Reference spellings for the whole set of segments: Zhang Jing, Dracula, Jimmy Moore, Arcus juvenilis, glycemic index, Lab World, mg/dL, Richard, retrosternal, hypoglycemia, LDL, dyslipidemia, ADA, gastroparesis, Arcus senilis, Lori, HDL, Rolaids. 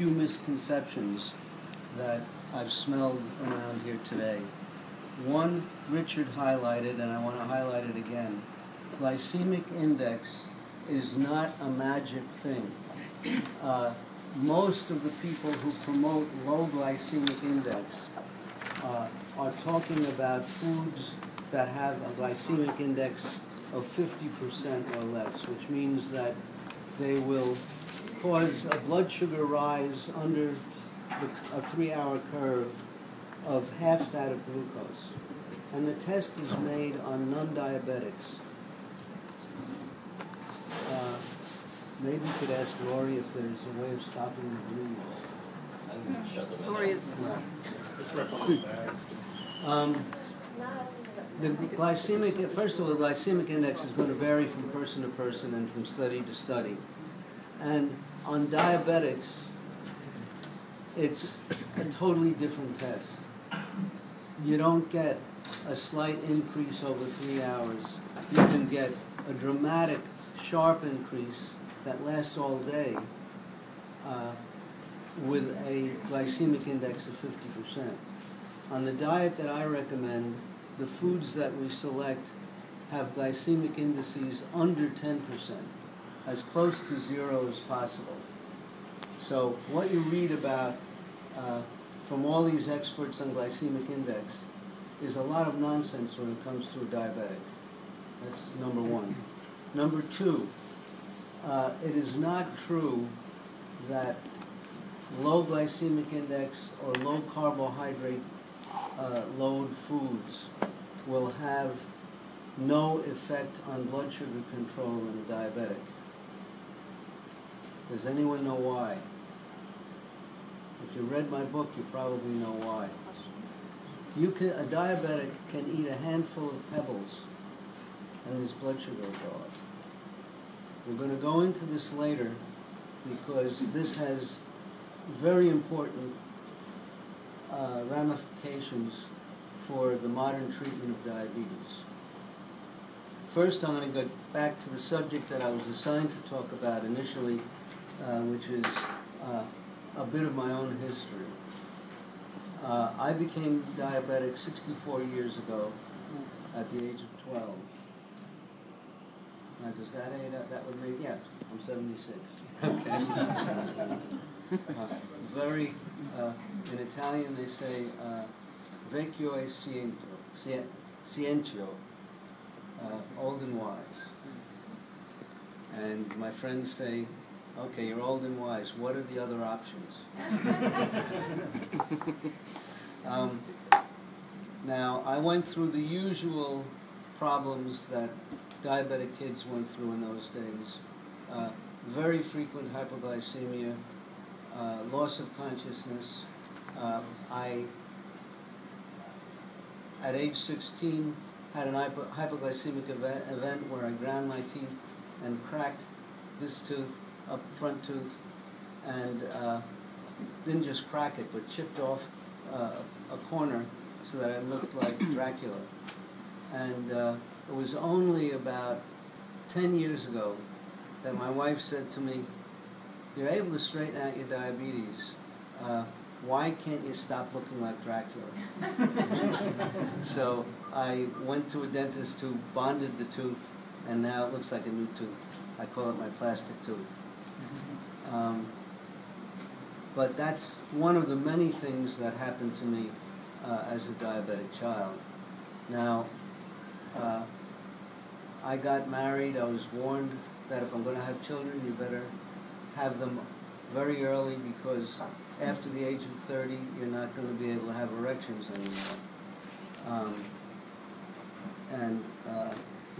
few misconceptions that I've smelled around here today. One, Richard highlighted, and I want to highlight it again, glycemic index is not a magic thing. Most of the people who promote low glycemic index are talking about foods that have a glycemic index of 50% or less, which means that they will cause a blood sugar rise under a 3-hour curve of half that of glucose. And the test is made on non-diabetics. Maybe you could ask Lori if there's a way of stopping the bleed. I'm going to shut them in. Lori is the one. The glycemic, first of all, the glycemic index is going to vary from person to person and from study to study. And on diabetics, it's a totally different test. You don't get a slight increase over 3 hours. You can get a dramatic, sharp increase that lasts all day with a glycemic index of 50%. On the diet that I recommend, the foods that we select have glycemic indices under 10%, as close to zero as possible. So what you read about from all these experts on glycemic index is a lot of nonsense when it comes to a diabetic. That's number one. Number two, it is not true that low glycemic index or low carbohydrate load foods will have no effect on blood sugar control in a diabetic. Does anyone know why? If you read my book, you probably know why. A diabetic can eat a handful of pebbles and his blood sugar will go up. We're going to go into this later because this has very important ramifications for the modern treatment of diabetes. First, I'm going to go back to the subject that I was assigned to talk about initially, which is a bit of my own history. I became diabetic 64 years ago at the age of 12. Now, does that aid up? That would make, yeah, I'm 76. Okay. In Italian they say, vecchio e scientio, old and wise. And my friends say, okay, you're old and wise, what are the other options? Now, I went through the usual problems that diabetic kids went through in those days. Very frequent hypoglycemia, loss of consciousness. At age 16, had an hypoglycemic event where I ground my teeth and cracked this tooth, up front tooth, and didn't just crack it, but chipped off a corner so that I looked like Dracula. And it was only about 10 years ago that my wife said to me, "You're able to straighten out your diabetes. Why can't you stop looking like Dracula?" So I went to a dentist who bonded the tooth, and now it looks like a new tooth. I call it my plastic tooth. But that's one of the many things that happened to me as a diabetic child. Now, I got married. I was warned that if I'm going to have children, you better have them very early, because after the age of 30, you're not going to be able to have erections anymore.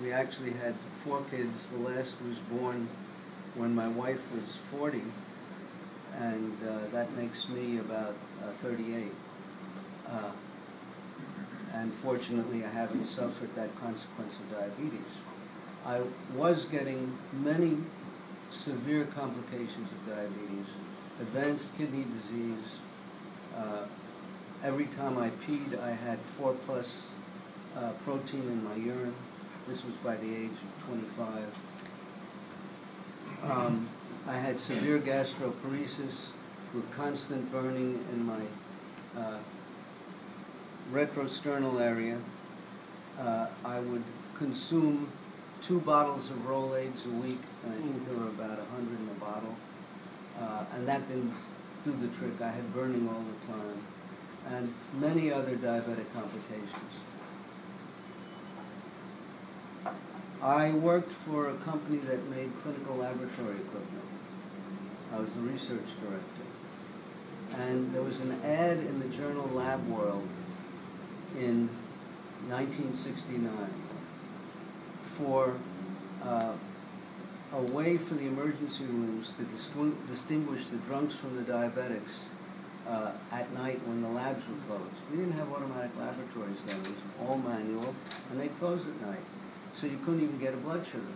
We actually had 4 kids. The last was born when my wife was 40, and that makes me about 38. And fortunately, I haven't suffered that consequence of diabetes. I was getting many severe complications of diabetes, advanced kidney disease. Every time I peed, I had 4+ protein in my urine. This was by the age of 25. I had severe gastroparesis, with constant burning in my retrosternal area. I would consume 2 bottles of Rolaids a week, and I think there were about 100 in a bottle. And that didn't do the trick. I had burning all the time, and many other diabetic complications. I worked for a company that made clinical laboratory equipment. I was the research director. And there was an ad in the journal Lab World in 1969 for a way for the emergency rooms to distinguish the drunks from the diabetics at night when the labs were closed. We didn't have automatic laboratories then. It was all manual, and they closed at night. So you couldn't even get a blood sugar.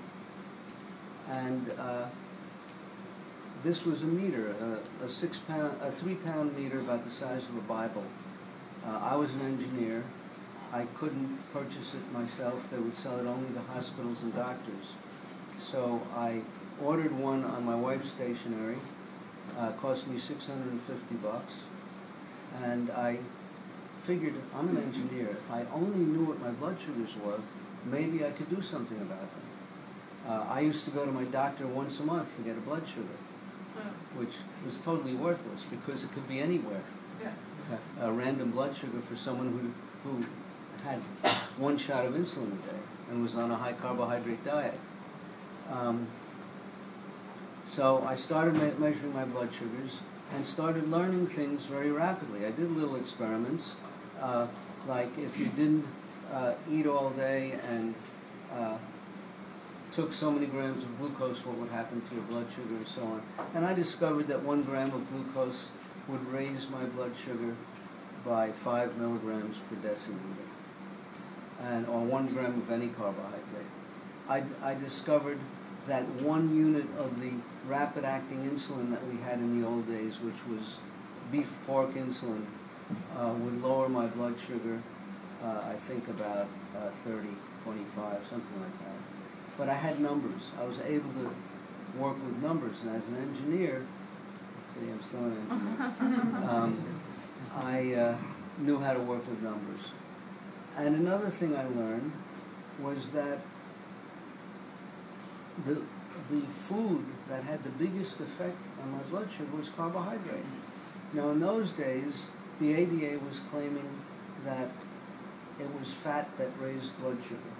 And this was a meter, a 3-pound meter about the size of a Bible. I was an engineer. I couldn't purchase it myself. They would sell it only to hospitals and doctors. So I ordered one on my wife's stationery. It cost me $650. And I figured, I'm an engineer. If I only knew what my blood sugars were, maybe I could do something about them. I used to go to my doctor once a month to get a blood sugar, which was totally worthless because it could be anywhere. Yeah. A random blood sugar for someone who had 1 shot of insulin a day and was on a high carbohydrate diet. So I started measuring my blood sugars and started learning things very rapidly. I did little experiments, like if you didn't eat all day and took so many grams of glucose, what would happen to your blood sugar and so on. And I discovered that 1 gram of glucose would raise my blood sugar by 5 mg/dL, and or 1 gram of any carbohydrate. I discovered that 1 unit of the rapid-acting insulin that we had in the old days, which was beef pork insulin, would lower my blood sugar I think about 30, 25, something like that. But I had numbers. I was able to work with numbers. And as an engineer, see, I'm still an engineer, I knew how to work with numbers. And another thing I learned was that the food that had the biggest effect on my blood sugar was carbohydrate. Now, in those days, the ADA was claiming that it was fat that raised blood sugar.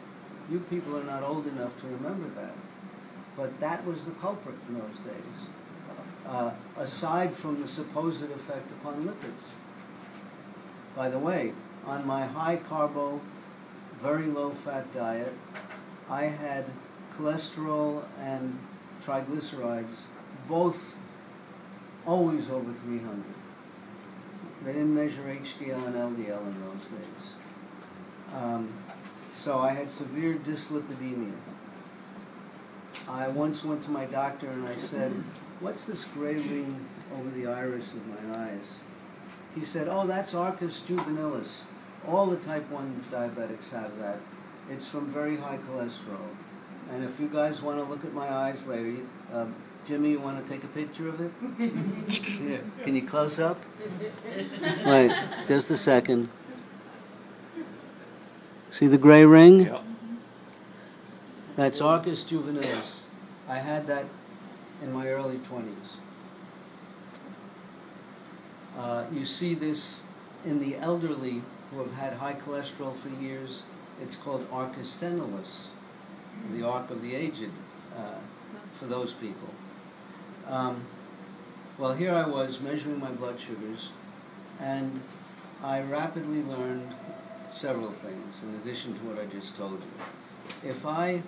You people are not old enough to remember that. But that was the culprit in those days, aside from the supposed effect upon lipids. By the way, on my high-carbo, very low-fat diet, I had cholesterol and triglycerides, both always over 300. They didn't measure HDL and LDL in those days. So I had severe dyslipidemia. I once went to my doctor and I said, "What's this gray ring over the iris of my eyes?" He said, "Oh, that's Arcus juvenilis. All the type 1 diabetics have that. It's from very high cholesterol. And if you guys want to look at my eyes later, Jimmy, you want to take a picture of it? Yeah. Can you close up? Wait, just a second. See the gray ring? Yep. That's Arcus juvenilis. I had that in my early 20s. You see this in the elderly who have had high cholesterol for years. It's called Arcus senilis, the arc of the aged, for those people. Well, here I was measuring my blood sugars, and I rapidly learned several things, in addition to what I just told you. If I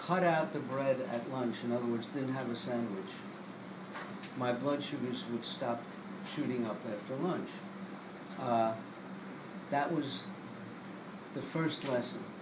cut out the bread at lunch, in other words, didn't have a sandwich, my blood sugars would stop shooting up after lunch. That was the first lesson.